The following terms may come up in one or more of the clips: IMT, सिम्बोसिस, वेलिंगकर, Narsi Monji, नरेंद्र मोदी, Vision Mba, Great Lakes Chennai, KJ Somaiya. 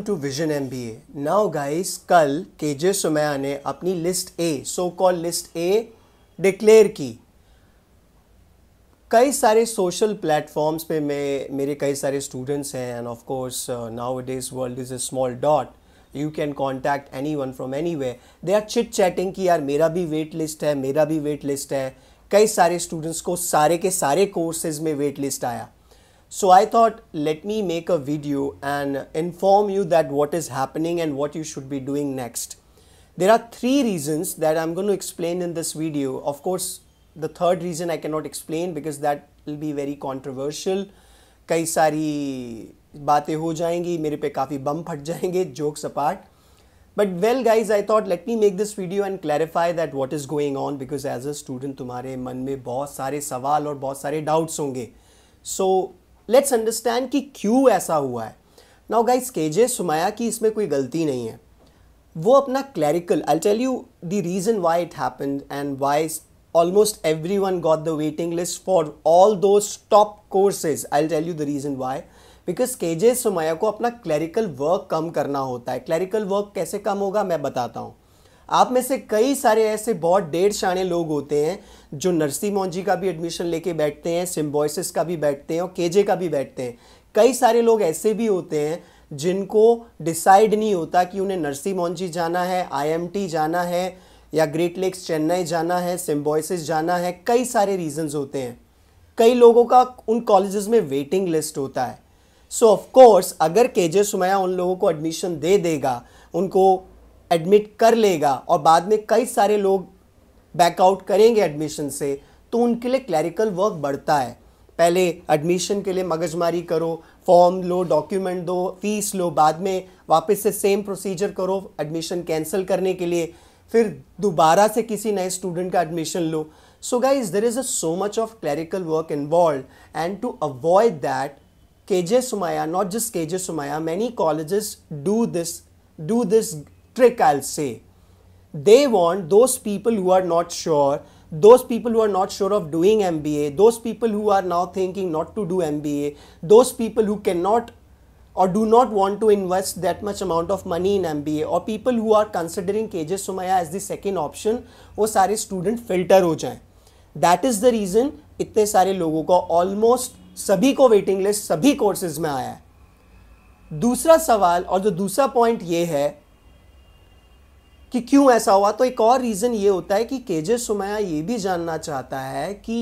Welcome to vision MBA। Now guys, कल KJ Somaiya ने अपनी list A, so call list A declare की। कई सारे सोशल प्लेटफॉर्म्स पे मेरे कई सारे स्टूडेंट्स हैं, and of course nowadays world is a small dot, you can contact anyone from anywhere. They are chit chatting कि यार मेरा भी वेट लिस्ट है, मेरा भी वेट लिस्ट है। कई सारे स्टूडेंट्स को सारे के सारे कोर्सेज में वेट लिस्ट आया। So I thought, let me make a video and inform you that what is happening and what you should be doing next. There are three reasons that I'm going to explain in this video. Of course, the third reason I cannot explain because that will be very controversial. कई सारी बातें हो जाएंगी, मेरे पे काफ़ी बम फट जाएंगे, jokes apart. But well guys, I thought let me make this video and clarify that what is going on because as a student तुम्हारे मन में बहुत सारे सवाल और बहुत सारे doubts होंगे. So लेट्स अंडरस्टैंड कि क्यों ऐसा हुआ है। नाउ गाइस, KJ सोमैया की इसमें कोई गलती नहीं है, वो अपना clerical, I tell you the reason why it happened and why almost everyone got the waiting list for all those top courses. I tell you the reason why, because KJ Somaiya को अपना क्लैरिकल वर्क कम करना होता है। Clerical work कैसे कम होगा मैं बताता हूँ। आप में से कई सारे ऐसे बहुत डेढ़ शाने लोग होते हैं जो नरसी मोंजी का भी एडमिशन लेके बैठते हैं, सिम्बोसिस का भी बैठते हैं और KJ का भी बैठते हैं। कई सारे लोग ऐसे भी होते हैं जिनको डिसाइड नहीं होता कि उन्हें नरसी मोंजी जाना है, IMT जाना है या ग्रेट लेक्स चेन्नई जाना है, सिम्बोसिस जाना है। कई सारे रीजंस होते हैं। कई लोगों का उन कॉलेजेस में वेटिंग लिस्ट होता है। सो ऑफकोर्स अगर KJ सोमैया उन लोगों को एडमिशन दे देगा, उनको एडमिट कर लेगा और बाद में कई सारे लोग बैकआउट करेंगे एडमिशन से, तो उनके लिए क्लैरिकल वर्क बढ़ता है। पहले एडमिशन के लिए मगजमारी करो, फॉर्म लो, डॉक्यूमेंट दो, फीस लो, बाद में वापस से सेम प्रोसीजर करो एडमिशन कैंसिल करने के लिए, फिर दोबारा से किसी नए स्टूडेंट का एडमिशन लो। So guys, there is so much of clerical work involve, and to avoid that KJ Somaiya, not just KJ Somaiya, many colleges do this trick, I'll say. They want those people who are not sure, those people who are not sure of doing MBA, those people who are now thinking not to do MBA, those people who cannot or do not want to invest that much amount of money in MBA, or people who are considering KJ Somaiya as the second option, वो सारे student filter हो जाएं. That is the reason इतने सारे लोगों को, almost सभी को waiting list सभी courses में आया है. दूसरा सवाल और जो दूसरा point ये है कि क्यों ऐसा हुआ, तो एक और रीज़न ये होता है कि KJ सोमैया ये भी जानना चाहता है कि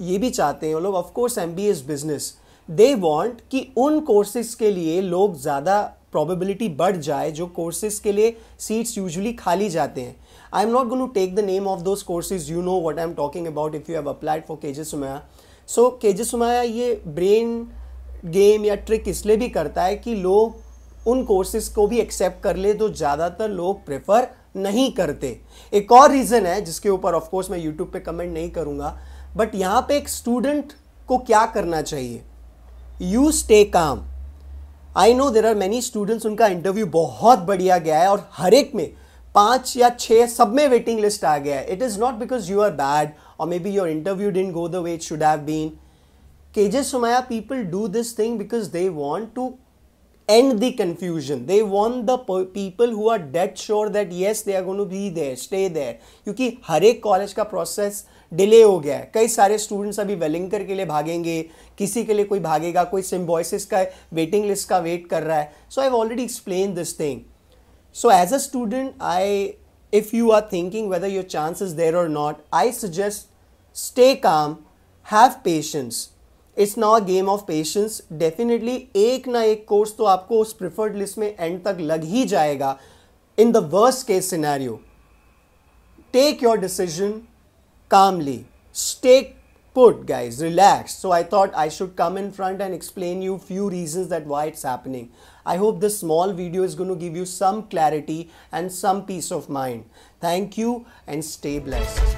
ये भी चाहते हैं वो लोग, of course MBA is business, they want कि उन कोर्सेज़ के लिए लोग ज़्यादा प्रोबेबिलिटी बढ़ जाए जो कोर्सेज़ के लिए सीट्स यूजुअली खाली जाते हैं। I am not going to take the name of those courses, you know what I am talking about if you have applied for KJ Somaiya. So KJ Somaiya ये ब्रेन गेम या trick इसलिए भी करता है कि लोग उन कोर्सेज़ को भी एक्सेप्ट कर ले तो ज़्यादातर लोग प्रेफर नहीं करते। एक और रीज़न है जिसके ऊपर ऑफ कोर्स मैं यूट्यूब पे कमेंट नहीं करूँगा, बट यहाँ पे एक स्टूडेंट को क्या करना चाहिए, you stay calm. I know there are many students, उनका इंटरव्यू बहुत बढ़िया गया है और हर एक में 5 या 6 सब में वेटिंग लिस्ट आ गया है। It is not because you are bad or may be your interview didn't go the way it should have been. KJ Somaiya people do this thing because they want to end the confusion. They want the people who are dead sure that yes they are going to be there, stay there. क्योंकि हर एक college का process delay हो गया है। कई सारे students अभी वेलिंगकर के लिए भागेंगे, किसी के लिए कोई भागेगा, कोई सिम्बोसिस का वेटिंग लिस्ट का वेट कर रहा है। So I have already explain this thing. So as a student, I if you are thinking whether your chance is there or not, I suggest stay calm, have patience. It's now a game of patience. Definitely एक ना एक course तो आपको उस preferred list में and तक लग ही जाएगा। In the worst case scenario, take your decision calmly, stay put Guys, relax. So I thought I should come in front and explain you few reasons that why it's happening. I hope this small video is going to give you some clarity and some peace of mind. Thank you and stay blessed.